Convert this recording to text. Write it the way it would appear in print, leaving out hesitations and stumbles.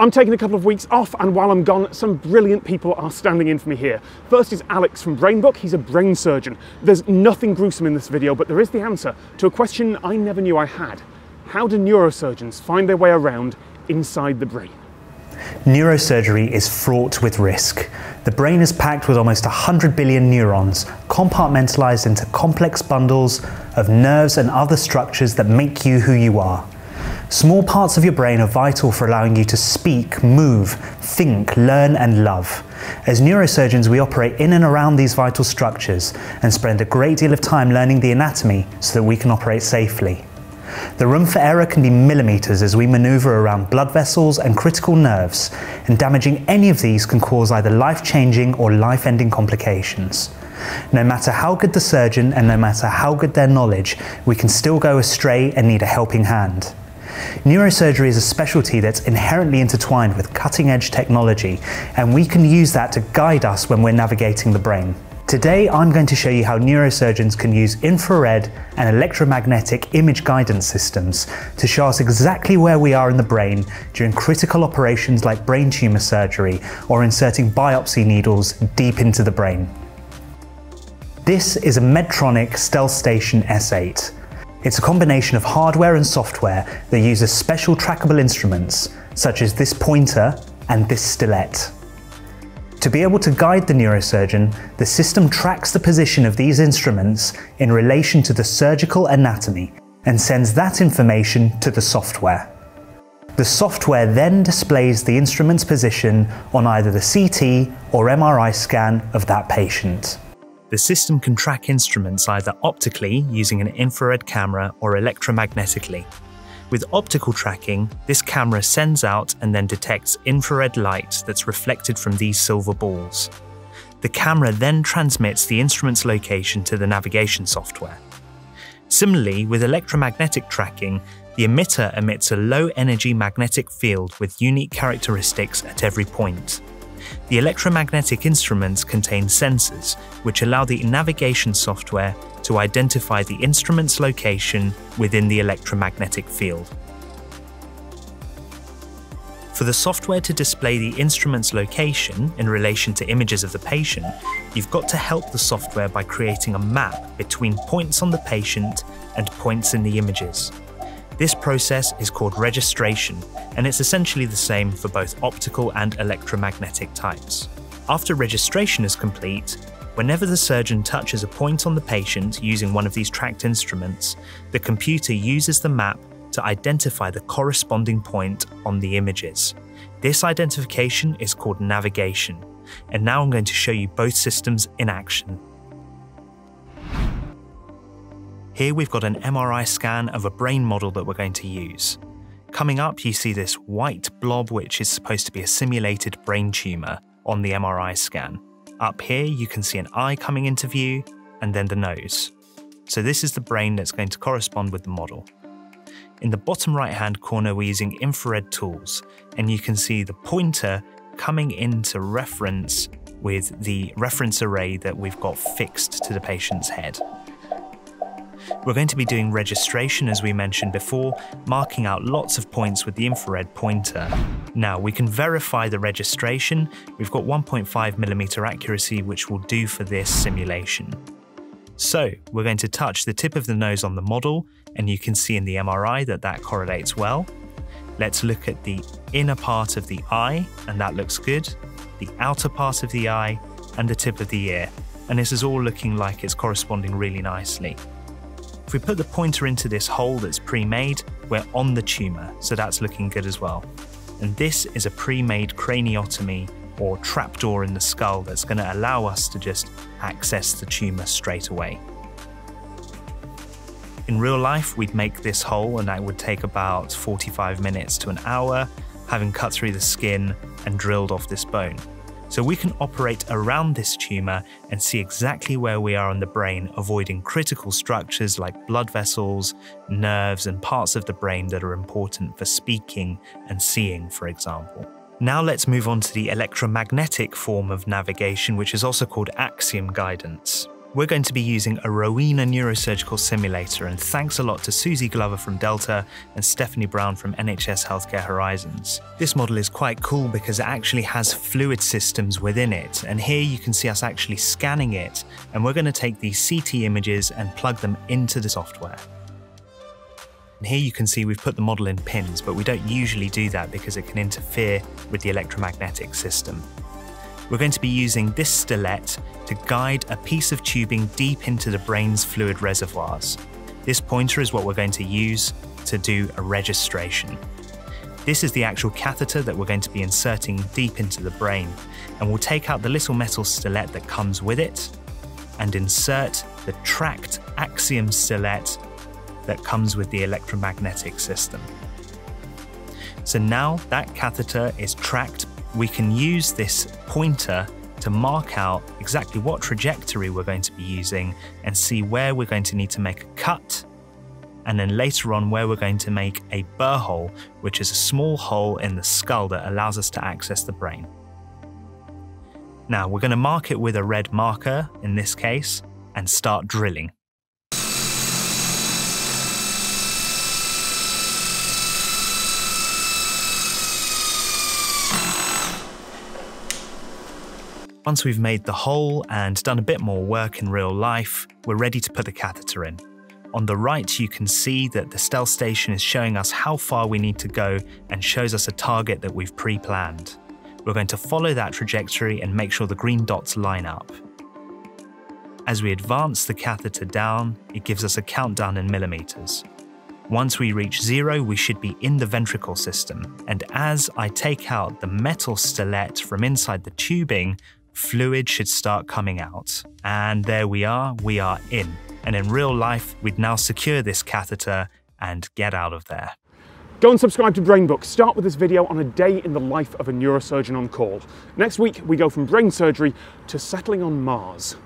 I'm taking a couple of weeks off, and while I'm gone, some brilliant people are standing in for me here. First is Alex from BrainBook. He's a brain surgeon. There's nothing gruesome in this video, but there is the answer to a question I never knew I had. How do neurosurgeons find their way around inside the brain? Neurosurgery is fraught with risk. The brain is packed with almost 100 billion neurons, compartmentalized into complex bundles of nerves and other structures that make you who you are. Small parts of your brain are vital for allowing you to speak, move, think, learn and love. As neurosurgeons, we operate in and around these vital structures and spend a great deal of time learning the anatomy so that we can operate safely. The room for error can be millimeters as we maneuver around blood vessels and critical nerves, and damaging any of these can cause either life-changing or life-ending complications. No matter how good the surgeon and no matter how good their knowledge, we can still go astray and need a helping hand. Neurosurgery is a specialty that's inherently intertwined with cutting-edge technology, and we can use that to guide us when we're navigating the brain. Today I'm going to show you how neurosurgeons can use infrared and electromagnetic image guidance systems to show us exactly where we are in the brain during critical operations like brain tumor surgery or inserting biopsy needles deep into the brain. This is a Medtronic StealthStation S8. It's a combination of hardware and software that uses special trackable instruments, such as this pointer and this stilet. To be able to guide the neurosurgeon, the system tracks the position of these instruments in relation to the surgical anatomy and sends that information to the software. The software then displays the instrument's position on either the CT or MRI scan of that patient. The system can track instruments either optically using an infrared camera or electromagnetically. With optical tracking, this camera sends out and then detects infrared light that's reflected from these silver balls. The camera then transmits the instrument's location to the navigation software. Similarly, with electromagnetic tracking, the emitter emits a low-energy magnetic field with unique characteristics at every point. The electromagnetic instruments contain sensors, which allow the navigation software to identify the instrument's location within the electromagnetic field. For the software to display the instrument's location in relation to images of the patient, you've got to help the software by creating a map between points on the patient and points in the images. This process is called registration, and it's essentially the same for both optical and electromagnetic types. After registration is complete, whenever the surgeon touches a point on the patient using one of these tracked instruments, the computer uses the map to identify the corresponding point on the images. This identification is called navigation, and now I'm going to show you both systems in action. Here we've got an MRI scan of a brain model that we're going to use. Coming up, you see this white blob, which is supposed to be a simulated brain tumor on the MRI scan. Up here, you can see an eye coming into view and then the nose. So this is the brain that's going to correspond with the model. In the bottom right-hand corner, we're using infrared tools, and you can see the pointer coming into reference with the reference array that we've got fixed to the patient's head. We're going to be doing registration, as we mentioned before, marking out lots of points with the infrared pointer. Now, we can verify the registration. We've got 1.5mm accuracy, which will do for this simulation. So, we're going to touch the tip of the nose on the model, and you can see in the MRI that that correlates well. Let's look at the inner part of the eye, and that looks good, the outer part of the eye, and the tip of the ear. And this is all looking like it's corresponding really nicely. If we put the pointer into this hole that's pre-made, we're on the tumour, so that's looking good as well. And this is a pre-made craniotomy or trapdoor in the skull that's going to allow us to just access the tumour straight away. In real life, we'd make this hole and that would take about 45 minutes to an hour, having cut through the skin and drilled off this bone. So we can operate around this tumour and see exactly where we are in the brain, avoiding critical structures like blood vessels, nerves, and parts of the brain that are important for speaking and seeing, for example. Now let's move on to the electromagnetic form of navigation, which is also called axiom guidance. We're going to be using a Rowena neurosurgical simulator, and thanks a lot to Susie Glover from Delta and Stephanie Brown from NHS Healthcare Horizons. This model is quite cool because it actually has fluid systems within it, and here you can see us actually scanning it, and we're going to take these CT images and plug them into the software. And here you can see we've put the model in pins, but we don't usually do that because it can interfere with the electromagnetic system. We're going to be using this stylet to guide a piece of tubing deep into the brain's fluid reservoirs. This pointer is what we're going to use to do a registration. This is the actual catheter that we're going to be inserting deep into the brain, and we'll take out the little metal stylet that comes with it and insert the tracked axiom stylet that comes with the electromagnetic system. So now that catheter is tracked, we can use this pointer to mark out exactly what trajectory we're going to be using and see where we're going to need to make a cut, and then later on where we're going to make a burr hole, which is a small hole in the skull that allows us to access the brain. Now we're going to mark it with a red marker in this case and start drilling. Once we've made the hole and done a bit more work in real life, we're ready to put the catheter in. On the right, you can see that the StealthStation is showing us how far we need to go and shows us a target that we've pre-planned. We're going to follow that trajectory and make sure the green dots line up. As we advance the catheter down, it gives us a countdown in millimeters. Once we reach 0, we should be in the ventricle system. And as I take out the metal stylet from inside the tubing, fluid should start coming out. And there we are in. And in real life, we'd now secure this catheter and get out of there. Go and subscribe to BrainBook. Start with this video on a day in the life of a neurosurgeon on call. Next week, we go from brain surgery to settling on Mars.